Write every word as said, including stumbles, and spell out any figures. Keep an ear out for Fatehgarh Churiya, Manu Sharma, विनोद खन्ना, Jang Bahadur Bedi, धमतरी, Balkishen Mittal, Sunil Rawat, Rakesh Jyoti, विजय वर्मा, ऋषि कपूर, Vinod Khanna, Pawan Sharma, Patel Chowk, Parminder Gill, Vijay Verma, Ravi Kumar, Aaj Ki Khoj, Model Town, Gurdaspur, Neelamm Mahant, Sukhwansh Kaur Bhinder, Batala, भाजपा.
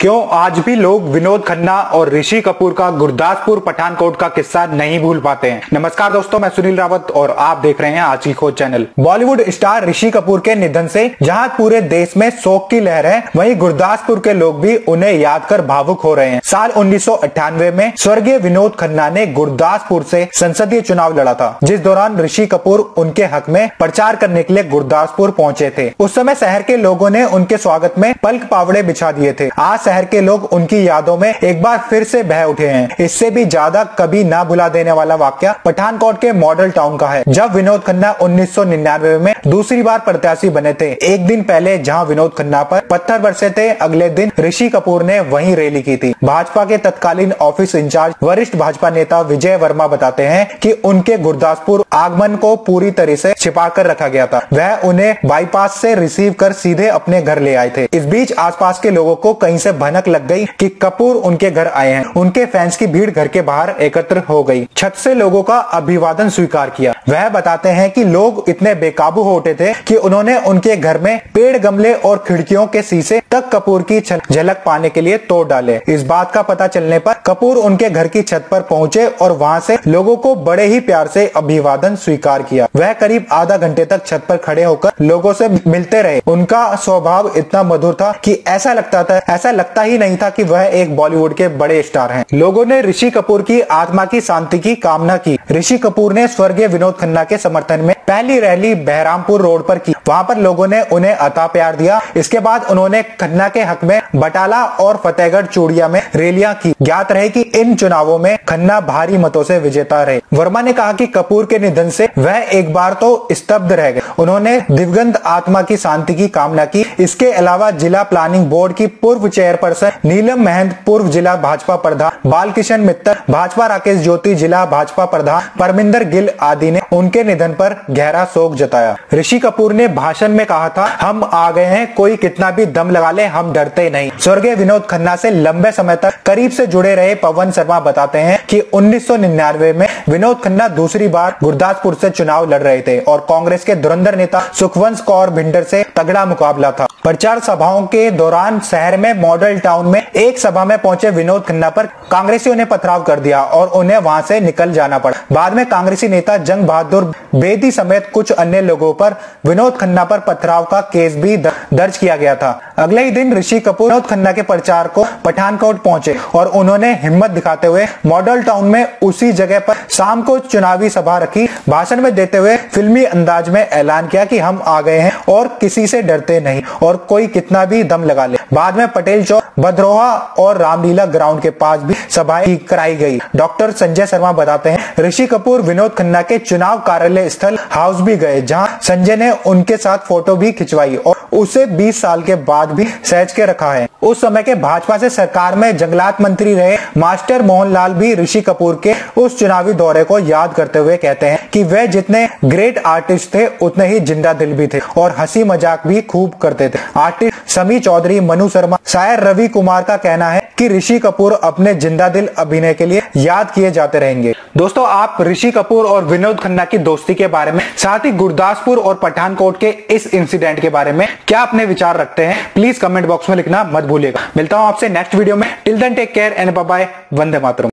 क्यों आज भी लोग विनोद खन्ना और ऋषि कपूर का गुरदासपुर पठानकोट का किस्सा नहीं भूल पाते हैं। नमस्कार दोस्तों, मैं सुनील रावत और आप देख रहे हैं आज की खोज channel. Bollywood star ऋषि कपूर के निधन से जहां पूरे देश में शोक की लहर है, वहीं गुरदासपुर के लोग भी उन्हें याद कर भावुक हो रहे हैं। साल उन्नीस सौ अट्ठानवे में स्वर्गीय विनोद खन्ना ने गुरदासपुर से संसदीय चुनाव लड़ा था, जिस दौरान ऋषि कपूर उनके हक में प्रचार करने के लिए गुरदासपुर पहुँचे थे। उस समय शहर के लोगों ने उनके स्वागत में पलक पावड़े बिछा दिए थे। आज शहर के लोग उनकी यादों में एक बार फिर से बह उठे हैं। इससे भी ज्यादा कभी ना भुला देने वाला वाकया पठानकोट के मॉडल टाउन का है, जब विनोद खन्ना उन्नीस सौ निन्यानवे में दूसरी बार प्रत्याशी बने थे। एक दिन पहले जहां विनोद खन्ना पर पत्थर बरसे थे, अगले दिन ऋषि कपूर ने वहीं रैली की थी। भाजपा के तत्कालीन ऑफिस इंचार्ज वरिष्ठ भाजपा नेता विजय वर्मा बताते हैं कि उनके गुरदासपुर आगमन को पूरी तरह से छिपा कर रखा गया था। वह उन्हें बाईपास से रिसीव कर सीधे अपने घर ले आए थे। इस बीच आसपास के लोगों को कहीं से भनक लग गई कि कपूर उनके घर आए हैं। उनके फैंस की भीड़ घर के बाहर एकत्र हो गई। छत से लोगों का अभिवादन स्वीकार किया। वह बताते हैं कि लोग इतने बेकाबू हो उठे थे कि उन्होंने उनके घर में पेड़, गमले और खिड़कियों के शीशे तक कपूर की झलक पाने के लिए तोड़ डाले। इस बात का पता चलने पर कपूर उनके घर की छत पर पहुंचे और वहां से लोगों को बड़े ही प्यार से अभिवादन स्वीकार किया। वह करीब आधा घंटे तक छत पर खड़े होकर लोगों से मिलते रहे। उनका स्वभाव इतना मधुर था कि ऐसा लगता था ऐसा लगता ही नहीं था कि वह एक बॉलीवुड के बड़े स्टार हैं। लोगों ने ऋषि कपूर की आत्मा की शांति की कामना की। ऋषि कपूर ने स्वर्गीय विनोद खन्ना के समर्थन में पहली रैली बहरामपुर रोड पर की। वहां पर लोगों ने उन्हें अथाह प्यार दिया। इसके बाद उन्होंने खन्ना के हक में बटाला और फतेहगढ़ चूड़िया में रैलियां की। ज्ञात रहे कि इन चुनावों में खन्ना भारी मतों से विजेता रहे। वर्मा ने कहा कि कपूर के निधन से वह एक बार तो स्तब्ध रह गए। उन्होंने दिवंगत आत्मा की शांति की कामना की। इसके अलावा जिला प्लानिंग बोर्ड की पूर्व चेयरपर्सन नीलम महंत, पूर्व जिला भाजपा प्रधान बालकिशन मित्तल, भाजपा राकेश ज्योति, जिला भाजपा प्रधान परमिंदर गिल आदि ने उनके निधन पर गहरा शोक जताया। ऋषि कपूर ने भाषण में कहा था, हम आ गए हैं, कोई कितना भी दम लगा ले, हम डरते नहीं। स्वर्गीय विनोद खन्ना से लंबे समय तक करीब से जुड़े रहे पवन शर्मा बताते हैं कि उन्नीस सौ निन्यानवे में विनोद खन्ना दूसरी बार गुरदासपुर से चुनाव लड़ रहे थे और कांग्रेस के धुरंधर नेता सुखवंश कौर भिंडर से तगड़ा मुकाबला था। प्रचार सभाओं के दौरान शहर में मॉडल टाउन में एक सभा में पहुंचे विनोद खन्ना पर कांग्रेसियों ने पथराव कर दिया और उन्हें वहां से निकल जाना पड़ा। बाद में कांग्रेसी नेता जंग बहादुर बेदी समेत कुछ अन्य लोगों पर विनोद खन्ना पर पथराव का केस भी दर्ज किया गया था। अगले ही दिन ऋषि कपूर विनोद खन्ना के प्रचार को पठानकोट पहुंचे और उन्होंने हिम्मत दिखाते हुए मॉडल टाउन में उसी जगह पर शाम को चुनावी सभा रखी। भाषण में देते हुए फिल्मी अंदाज में ऐलान किया कि हम आ गए हैं और किसी से डरते नहीं और कोई कितना भी दम लगा ले। बाद में पटेल चौक, भद्रोहा और रामलीला ग्राउंड के पास भी सभाएं कराई गई। डॉक्टर संजय शर्मा बताते हैं, ऋषि कपूर विनोद खन्ना के चुनाव कार्यालय स्थल हाउस भी गए, जहां संजय ने उनके साथ फोटो भी खिंचवाई और उसे बीस साल के बाद भी सहेज के रखा है। उस समय के भाजपा से सरकार में जंगलात मंत्री रहे मास्टर मोहनलाल भी ऋषि कपूर के उस चुनावी दौरे को याद करते हुए कहते हैं कि वे जितने ग्रेट आर्टिस्ट थे, उतने ही जिंदा दिल भी थे और हंसी मजाक भी खूब करते थे। आर्टिस्ट समी चौधरी, मनु शर्मा, शायर रवि कुमार का कहना है कि ऋषि कपूर अपने जिंदा दिल अभिनय के लिए याद किए जाते रहेंगे। दोस्तों, आप ऋषि कपूर और विनोद खन्ना की दोस्ती के बारे में, साथ ही गुरदासपुर और पठानकोट के इस इंसिडेंट के बारे में क्या अपने विचार रखते हैं, प्लीज कमेंट बॉक्स में लिखना मत भूलिएगा। मिलता हूं आपसे नेक्स्ट वीडियो में। Till then take care and bye bye. Vande Mataram.